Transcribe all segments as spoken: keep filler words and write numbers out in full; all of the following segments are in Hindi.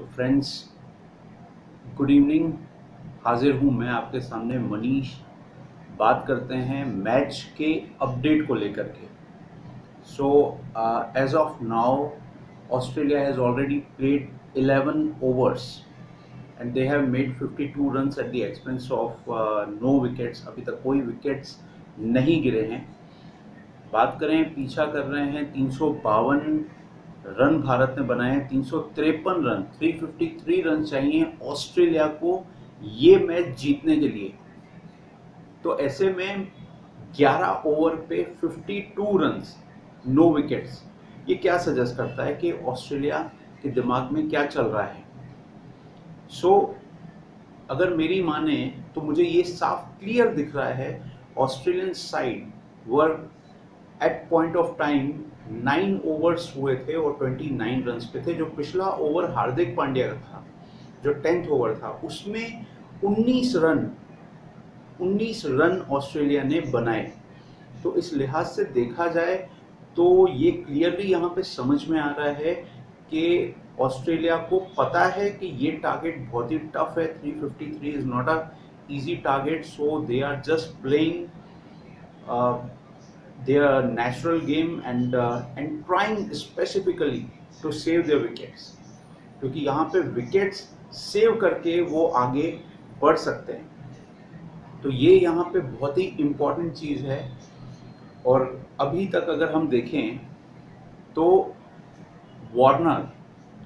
तो फ्रेंड्स गुड इवनिंग, हाजिर हूँ मैं आपके सामने मनीष। बात करते हैं मैच के अपडेट को लेकर के। So as of now Australia has already played eleven overs and they have made fifty-two runs at the expense of uh, no wickets। अभी तक कोई विकेट्स नहीं गिरे हैं। बात करें, पीछा कर रहे हैं तीन सौ बावन रन भारत ने बनाए हैं, तीन सौ तिरपन रन, तीन सौ तिरपन रन चाहिए ऑस्ट्रेलिया को ये मैच जीतने के लिए। तो ऐसे में ग्यारह ओवर पे बावन रन्स, नो विकेट्स, ये क्या सजेस्ट करता है कि ऑस्ट्रेलिया के दिमाग में क्या चल रहा है। सो so, अगर मेरी माने तो मुझे ये साफ क्लियर दिख रहा है Australian side were at point of time nine overs हुए थे और उनतीस रन्स पे थे। जो पिछला ओवर हार्दिक पांड्या का था, जो टेंथ ओवर था, उसमें उन्नीस रन ऑस्ट्रेलिया ने बनाए। तो इस लिहाज से देखा जाए तो ये क्लियरली यहाँ पे समझ में आ रहा है कि ऑस्ट्रेलिया को पता है कि ये टारगेट बहुत ही टफ है, तीन सौ तिरपन is not a easy target. So they are just playing their natural game and uh, and trying specifically to save their wickets, क्योंकि यहाँ पे विकेट्स सेव करके वो आगे बढ़ सकते हैं। तो ये यहाँ पे बहुत ही इम्पॉर्टेंट चीज़ है। और अभी तक अगर हम देखें तो वार्नर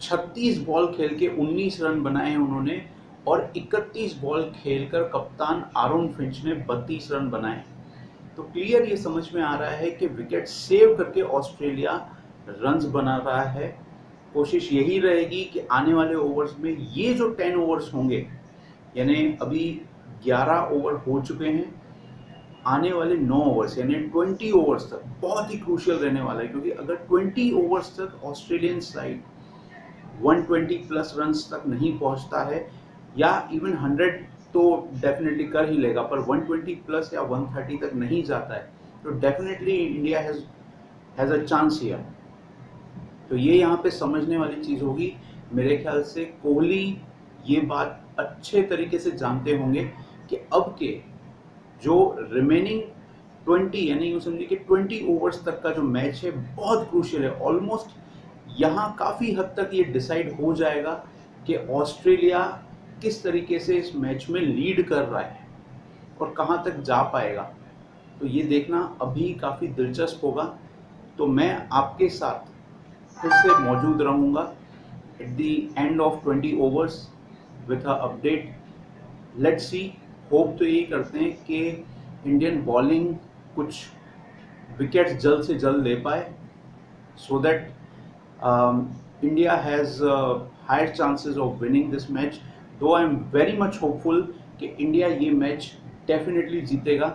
छत्तीस बॉल खेल के उन्नीस रन बनाए हैं उन्होंने और इकतीस बॉल खेलकर कप्तान अरुण फिंच ने बत्तीस रन बनाए। तो क्लियर ये समझ में आ रहा है कि विकेट सेव करके ऑस्ट्रेलिया रन्स बना रहा है। कोशिश यही रहेगी कि आने वाले ओवर्स में ये जो दस ओवर्स होंगे, यानी अभी ग्यारह ओवर हो चुके हैं, आने वाले नौ ओवर्स यानी बीस ओवर्स तक बहुत ही क्रूशियल रहने वाला है। क्योंकि अगर बीस ओवर्स तक ऑस्ट्रेलियन साइड एक सौ बीस प्लस रन्स तक नहीं पहुंचता है, या इवन हंड्रेड तो डेफिनेटली कर ही लेगा, पर एक सौ बीस प्लस या एक सौ तीस तक नहीं जाता है, तो definitely India has has a chance here. तो ये यहाँ पे समझने वाली चीज़ होगी। मेरे ख्याल से कोहली ये बात अच्छे तरीके से जानते होंगे कि अब के जो रिमेनिंग बीस यानी यूँ समझिए कि बीस ओवर्स तक का जो मैच है बहुत क्रूशियल है। ऑलमोस्ट यहाँ काफ़ी हद तक ये डिसाइड हो जाएगा कि ऑस्ट्रेलिया किस तरीके से इस मैच में लीड कर रहा है और कहां तक जा पाएगा। तो ये देखना अभी काफ़ी दिलचस्प होगा। तो मैं आपके साथ फिर से मौजूद रहूँगा एट द एंड ऑफ बीस overs with a update. Let's see, hope तो यही करते हैं कि इंडियन बॉलिंग कुछ विकेट्स जल्द से जल्द ले पाए, so that India has higher chances of winning this match. Though I am very much hopeful कि इंडिया ये मैच डेफिनेटली जीतेगा,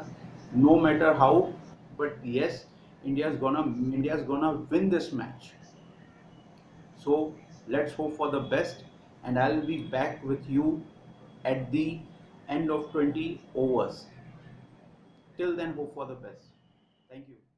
no matter how, but yes India is gonna India is gonna win this match. So let's hope for the best and I will be back with you at the end of बीस overs. Till then hope for the best. Thank you.